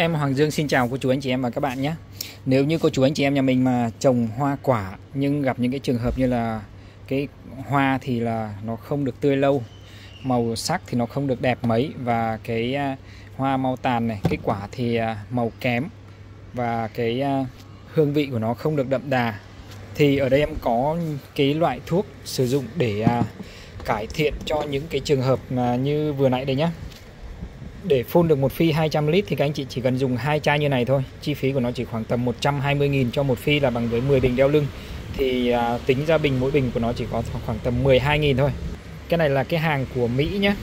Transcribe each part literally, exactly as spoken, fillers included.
Em Hoàng Dương xin chào cô chú anh chị em và các bạn nhé. Nếu như cô chú anh chị em nhà mình mà trồng hoa quả nhưng gặp những cái trường hợp như là cái hoa thì là nó không được tươi lâu, màu sắc thì nó không được đẹp mấy, và cái hoa mau tàn này, cái quả thì màu kém và cái hương vị của nó không được đậm đà, thì ở đây em có cái loại thuốc sử dụng để cải thiện cho những cái trường hợp như vừa nãy đây nhé. Để phun được một phi hai trăm lít thì các anh chị chỉ cần dùng hai chai như này thôi. Chi phí của nó chỉ khoảng tầm một trăm hai mươi nghìn cho một phi, là bằng với mười bình đeo lưng. Thì à, tính ra bình mỗi bình của nó chỉ có khoảng tầm mười hai nghìn thôi. Cái này là cái hàng của Mỹ nhé.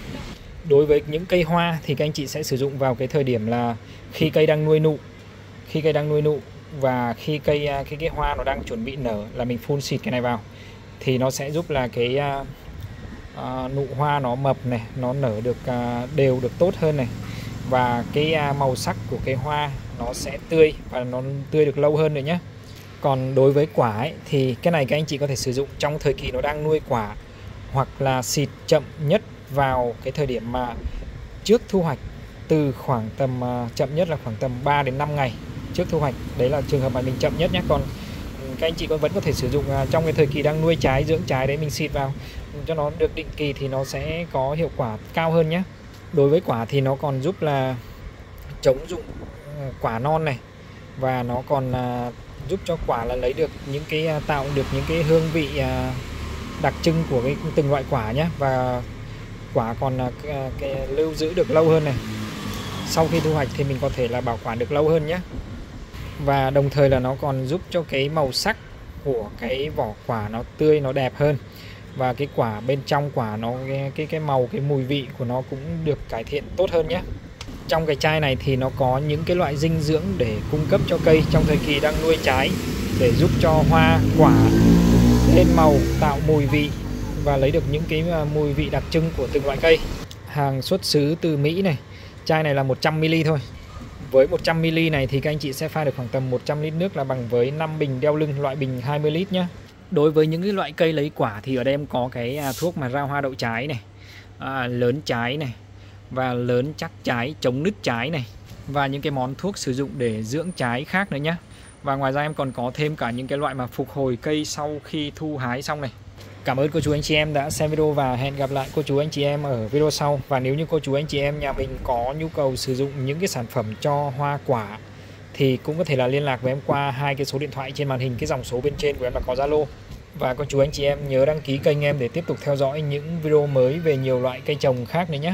Đối với những cây hoa thì các anh chị sẽ sử dụng vào cái thời điểm là khi cây đang nuôi nụ. Khi cây đang nuôi nụ và khi cây cái, cái hoa nó đang chuẩn bị nở là mình phun xịt cái này vào. Thì nó sẽ giúp là cái... À, À, nụ hoa nó mập này, nó nở được à, đều được tốt hơn này, và cái à, màu sắc của cái hoa nó sẽ tươi và nó tươi được lâu hơn nữa nhé. Còn đối với quả ấy, thì cái này các anh chị có thể sử dụng trong thời kỳ nó đang nuôi quả, hoặc là xịt chậm nhất vào cái thời điểm mà trước thu hoạch, từ khoảng tầm à, chậm nhất là khoảng tầm ba đến năm ngày trước thu hoạch. Đấy là trường hợp mà mình chậm nhất nhé. Còn các anh chị vẫn có thể sử dụng trong cái thời kỳ đang nuôi trái, dưỡng trái đấy, mình xịt vào cho nó được định kỳ thì nó sẽ có hiệu quả cao hơn nhé. Đối với quả thì nó còn giúp là chống rụng quả non này, và nó còn giúp cho quả là lấy được những cái, tạo được những cái hương vị đặc trưng của cái từng loại quả nhé, và quả còn cái, cái lưu giữ được lâu hơn này. Sau khi thu hoạch thì mình có thể là bảo quản được lâu hơn nhé. Và đồng thời là nó còn giúp cho cái màu sắc của cái vỏ quả nó tươi, nó đẹp hơn, và cái quả bên trong quả nó cái cái, cái màu, cái mùi vị của nó cũng được cải thiện tốt hơn nhé. Trong cái chai này thì nó có những cái loại dinh dưỡng để cung cấp cho cây trong thời kỳ đang nuôi trái, để giúp cho hoa quả lên màu, tạo mùi vị và lấy được những cái mùi vị đặc trưng của từng loại cây. Hàng xuất xứ từ Mỹ này. Chai này là một trăm mi-li-lít thôi. Với một trăm mi-li-lít này thì các anh chị sẽ pha được khoảng tầm một trăm lít nước, là bằng với năm bình đeo lưng, loại bình hai mươi lít nhé. Đối với những cái loại cây lấy quả thì ở đây em có cái thuốc mà rau hoa đậu trái này, à, lớn trái này, và lớn chắc trái, chống nứt trái này, và những cái món thuốc sử dụng để dưỡng trái khác nữa nhé. Và ngoài ra em còn có thêm cả những cái loại mà phục hồi cây sau khi thu hái xong này. Cảm ơn cô chú anh chị em đã xem video và hẹn gặp lại cô chú anh chị em ở video sau. Và nếu như cô chú anh chị em nhà mình có nhu cầu sử dụng những cái sản phẩm cho hoa quả thì cũng có thể là liên lạc với em qua hai cái số điện thoại trên màn hình. Cái dòng số bên trên của em là có Zalo. Và cô chú anh chị em nhớ đăng ký kênh em để tiếp tục theo dõi những video mới về nhiều loại cây trồng khác nữa nhé.